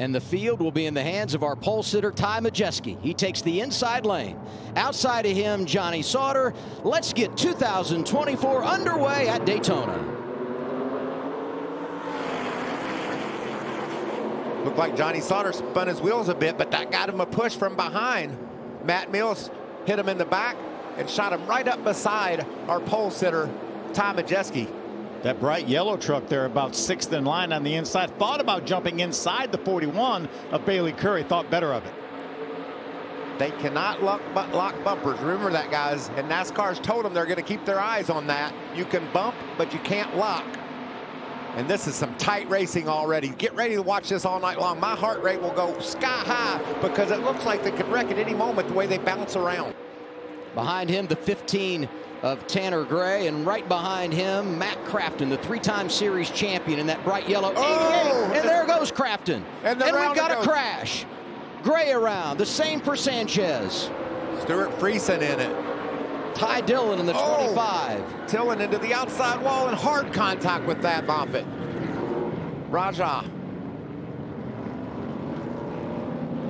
And the field will be in the hands of our pole sitter, Ty Majeski. He takes the inside lane. Outside of him, Johnny Sauter. Let's get 2024 underway at Daytona. Looked like Johnny Sauter spun his wheels a bit, but that got him a push from behind. Matt Mills hit him in the back and shot him right up beside our pole sitter, Ty Majeski. That bright yellow truck there, about sixth in line on the inside, thought about jumping inside the 41 of Bailey Curry, thought better of it. They cannot lock bumpers. Remember that, guys. And NASCAR's told them they're going to keep their eyes on that. You can bump, but you can't lock. And this is some tight racing already. Get ready to watch this all night long. My heart rate will go sky high because it looks like they could wreck at any moment the way they bounce around. Behind him, the 15 of Tanner Gray, and right behind him, Matt Crafton, the three-time series champion in that bright yellow. Oh! And there goes Crafton. And we've got a crash. Gray around, the same for Sanchez. Stuart Friesen in it. Ty Dillon in the 25. Dillon into the outside wall and hard contact with that Moffitt. Rajah.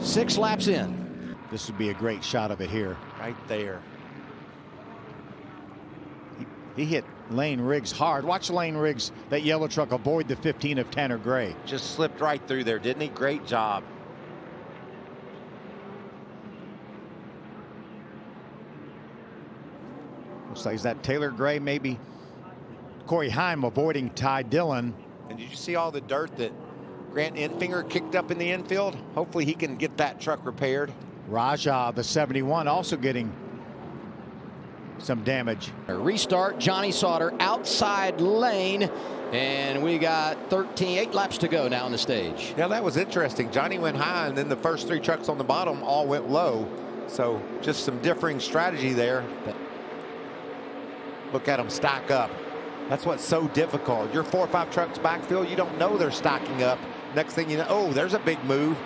6 laps in. This would be a great shot of it here. Right there. He hit Lane Riggs hard. Watch Lane Riggs, that yellow truck, avoid the 15 of Tanner Gray. Just slipped right through there, didn't he? Great job. Looks like, is that Taylor Gray, maybe? Corey Heim avoiding Ty Dillon. And did you see all the dirt that Grant Enfinger kicked up in the infield? Hopefully he can get that truck repaired. Rajah, the 71, also getting some damage. A restart, Johnny Sauter, outside lane. And we got 8 laps to go now on the stage. Yeah, that was interesting. Johnny went high, and then the first 3 trucks on the bottom all went low. So just some differing strategy there. Look at them stack up. That's what's so difficult. Your 4 or 5 trucks backfield, you don't know they're stacking up. Next thing you know, oh, there's a big move.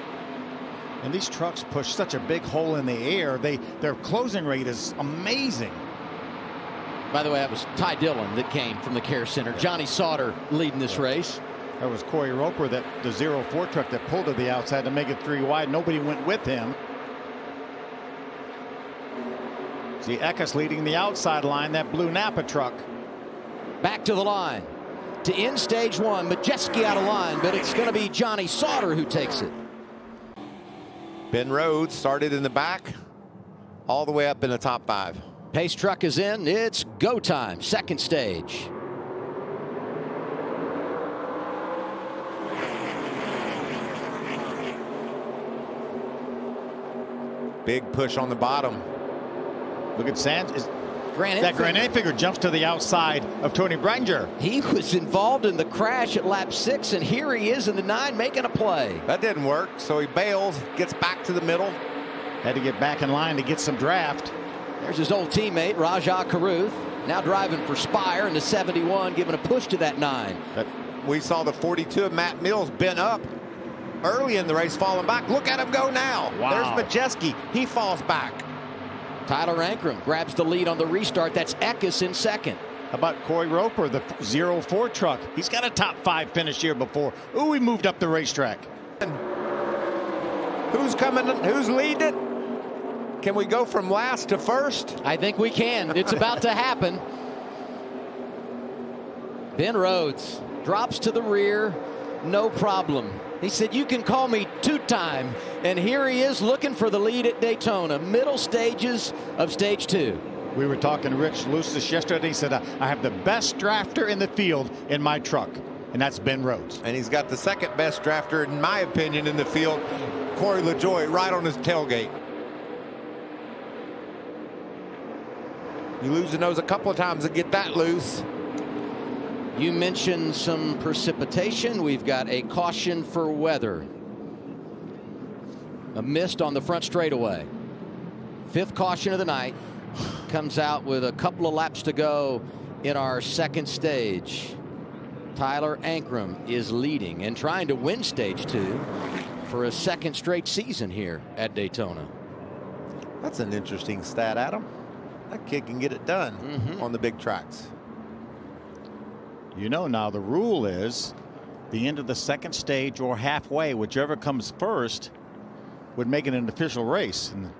And these trucks push such a big hole in the air. Their closing rate is amazing. By the way, that was Ty Dillon that came from the care center. Johnny Sauter leading this race. That was Corey Roper, that the 04 truck that pulled to the outside to make it 3 wide. Nobody went with him. See Eckes leading the outside line, that blue Napa truck. Back to the line to end stage 1. Majeski out of line, but it's going to be Johnny Sauter who takes it. Ben Rhodes started in the back, all the way up in the top 5. Pace truck is in. It's go time. Second stage. Big push on the bottom. Look at Sanchez. That Grant Enfinger jumps to the outside of Tony Branger. He was involved in the crash at lap 6, and here he is in the 9 making a play. That didn't work, so he bails, gets back to the middle. Had to get back in line to get some draft. There's his old teammate, Rajah Caruth, now driving for Spire in the 71, giving a push to that 9. We saw the 42 of Matt Mills bent up early in the race, falling back. Look at him go now. Wow. There's Majeski. He falls back. Tyler Ankrum grabs the lead on the restart. That's Eckes in second. How about Corey Roper, the 04 truck? He's got a top 5 finish here before. Ooh, he moved up the racetrack. Who's coming? Who's leading it? Can we go from last to first? I think we can. It's about to happen. Ben Rhodes drops to the rear. No problem. He said, you can call me two-time. And here he is looking for the lead at Daytona. Middle stages of stage 2. We were talking to Rich Lucis yesterday. He said, I have the best drafter in the field in my truck. And that's Ben Rhodes. And he's got the second best drafter, in my opinion, in the field. Corey LaJoie right on his tailgate. You lose the nose a couple of times and get that loose. You mentioned some precipitation. We've got a caution for weather. A mist on the front straightaway. 5th caution of the night. Comes out with a couple of laps to go in our second stage. Tyler Ankrum is leading and trying to win stage 2 for a 2nd straight season here at Daytona. That's an interesting stat, Adam. That kid can get it done on the big tracks. You know, now the rule is the end of the second stage or halfway, whichever comes first, would make it an official race. And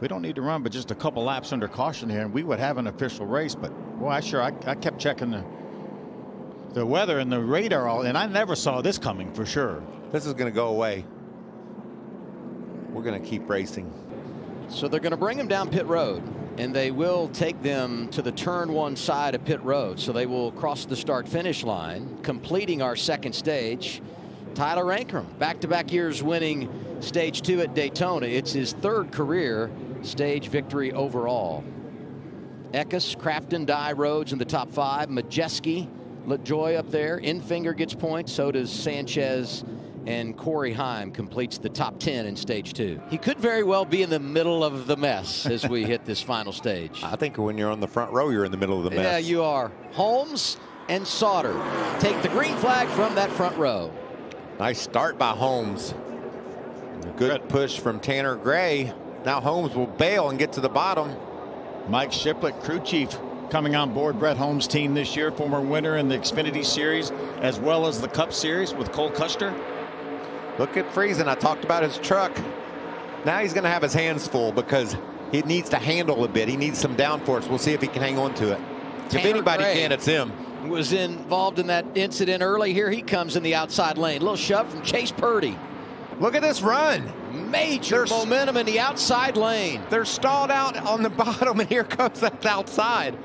we don't need to run but just a couple laps under caution here, and we would have an official race. But boy, I kept checking the weather and the radar, and I never saw this coming for sure. This is going to go away. We're going to keep racing. So they're going to bring them down pit road, and they will take them to the turn one side of pit road. So they will cross the start finish line, completing our second stage. Tyler Ankrum, back-to-back years winning stage 2 at Daytona. It's his third career stage victory overall. Eckes, Crafton, Dye, Rhodes in the top 5. Majeski, LaJoie up there. Enfinger gets points. So does Sanchez, and Corey Heim completes the top 10 in stage 2. He could very well be in the middle of the mess as we hit this final stage. I think when you're on the front row, you're in the middle of the mess. Yeah, you are. Holmes and Sauter take the green flag from that front row. Nice start by Holmes. Good push from Tanner Gray. Now Holmes will bail and get to the bottom. Mike Shiplick, crew chief, coming on board Brett Holmes' team this year, former winner in the Xfinity Series as well as the Cup Series with Cole Custer. Look at Friesen. I talked about his truck. Now he's going to have his hands full because he needs to handle a bit. He needs some downforce. We'll see if he can hang on to it. If anybody can, it's him. Was involved in that incident early. Here he comes in the outside lane. Little shove from Chase Purdy. Look at this run. Major momentum in the outside lane. They're stalled out on the bottom, and here comes that outside.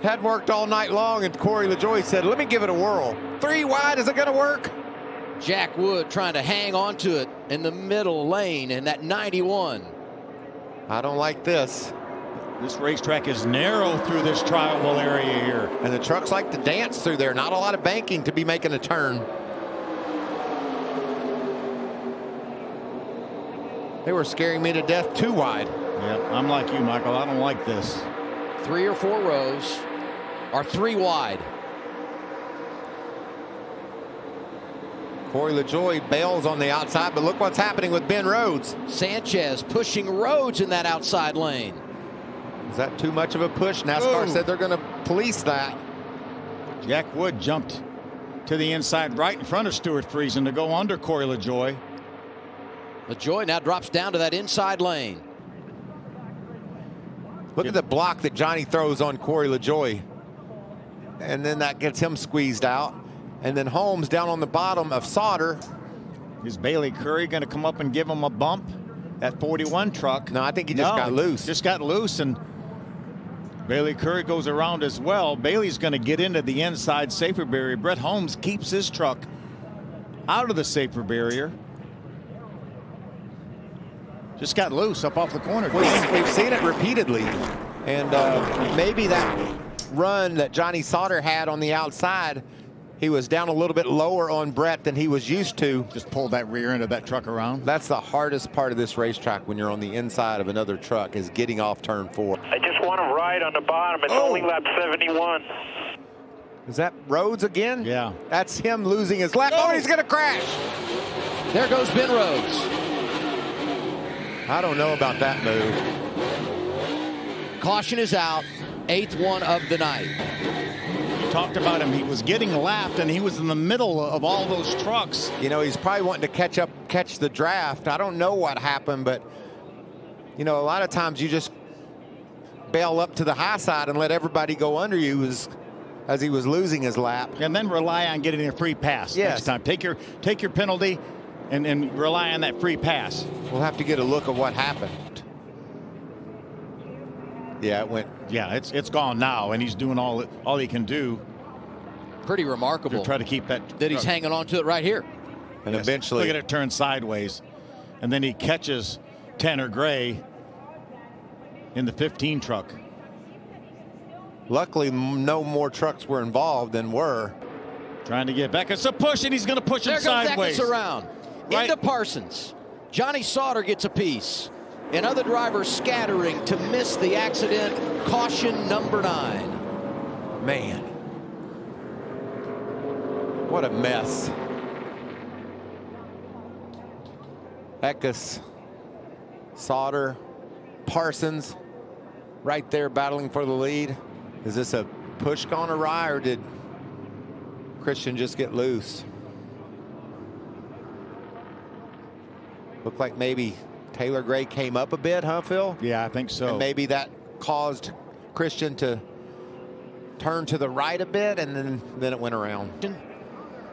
Had worked all night long, and Corey LaJoie said, let me give it a whirl. 3 wide, is it going to work? Jack Wood trying to hang on to it in the middle lane in that 91. I don't like this. This racetrack is narrow through this tribal area here. And the trucks like to dance through there. Not a lot of banking to be making a turn. They were scaring me to death too wide. Yeah, I'm like you, Michael. I don't like this. 3 or 4 rows are 3 wide. Corey LaJoie bails on the outside, but look what's happening with Ben Rhodes. Sanchez pushing Rhodes in that outside lane. Is that too much of a push? NASCAR said they're going to police that. Jack Wood jumped to the inside right in front of Stuart Friesen to go under Corey LaJoie. LaJoie now drops down to that inside lane. Look at the block that Johnny throws on Corey LaJoie. And then that gets him squeezed out. And then Holmes down on the bottom of Sauter. Is Bailey Curry going to come up and give him a bump? That 41 truck. No, I think he just got loose. Just got loose, and Bailey Curry goes around as well. Bailey's going to get into the inside safer barrier. Brett Holmes keeps his truck out of the safer barrier. Just got loose up off the corner. We've seen it repeatedly. And maybe that run that Johnny Sauter had on the outside, he was down a little bit lower on Brett than he was used to. Just pulled that rear end of that truck around. That's the hardest part of this racetrack when you're on the inside of another truck, is getting off turn 4. I just want to ride on the bottom. It's only lap 71. Is that Rhodes again? Yeah. That's him losing his lap. Oh, he's going to crash. There goes Ben Rhodes. I don't know about that move. Caution is out. 8th one of the night. Talked about him. He was getting lapped, and he was in the middle of all those trucks. You know, he's probably wanting to catch the draft. I don't know what happened, but you know, a lot of times you just bail up to the high side and let everybody go under you as he was losing his lap. And then rely on getting a free pass next time. Take your penalty and rely on that free pass. We'll have to get a look at what happened. Yeah, it went. Yeah, it's gone now, and he's doing all he can do. Pretty remarkable. To try to keep that. That he's hanging on to it right here. And eventually. Look at it turn sideways. And then he catches Tanner Gray in the 15 truck. Luckily, no more trucks were involved than were. Trying to get back. It's a push, and he's going to push it sideways. There goes Eckes around. Right. Into Parsons. Johnny Sauter gets a piece. And other drivers scattering to miss the accident. Caution number 9. Man. What a mess. Eckes, Sauter, Parsons right there battling for the lead. Is this a push gone awry, or did Christian just get loose? Looked like maybe Taylor Gray came up a bit, huh, Phil? Yeah, I think so. And maybe that caused Christian to turn to the right a bit, and then it went around.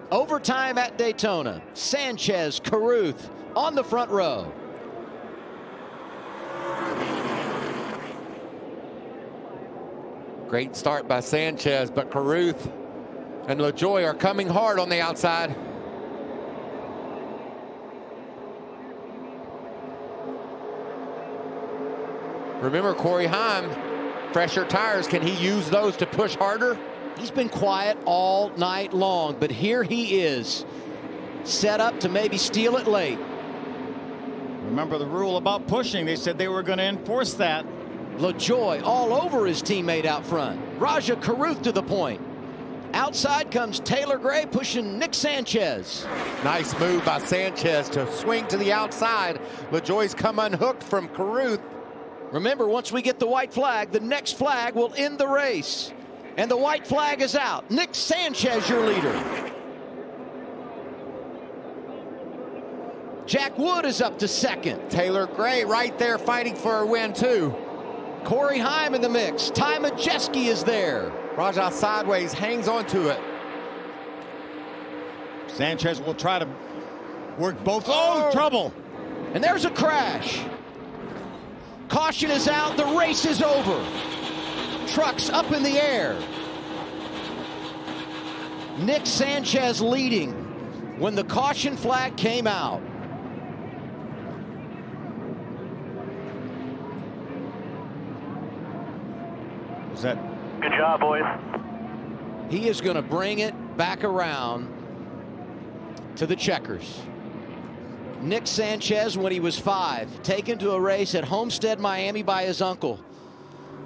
Overtime at Daytona. Sanchez, Caruth on the front row. Great start by Sanchez, but Caruth and LaJoie are coming hard on the outside. Remember Corey Heim, fresher tires. Can he use those to push harder? He's been quiet all night long, but here he is, set up to maybe steal it late. Remember the rule about pushing. They said they were going to enforce that. LaJoie all over his teammate out front. Rajah Caruth to the point. Outside comes Taylor Gray pushing Nick Sanchez. Nice move by Sanchez to swing to the outside. LaJoie's come unhooked from Caruth. Remember, once we get the white flag, the next flag will end the race. And the white flag is out. Nick Sanchez, your leader. Jack Wood is up to second. Taylor Gray right there fighting for a win, too. Corey Heim in the mix. Ty Majeski is there. Rajah sideways, hangs on to it. Sanchez will try to work both. Oh, trouble. And there's a crash. Caution is out. The race is over. Trucks up in the air. Nick Sanchez leading when the caution flag came out. Is that good job, boys? He is going to bring it back around to the checkers. Nick Sanchez, when he was 5, taken to a race at Homestead, Miami by his uncle.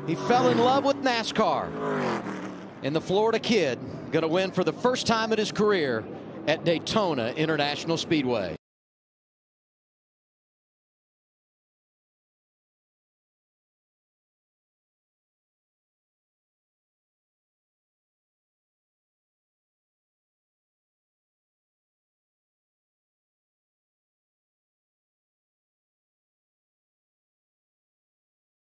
He fell in love with NASCAR. And the Florida kid going to win for the first time in his career at Daytona International Speedway.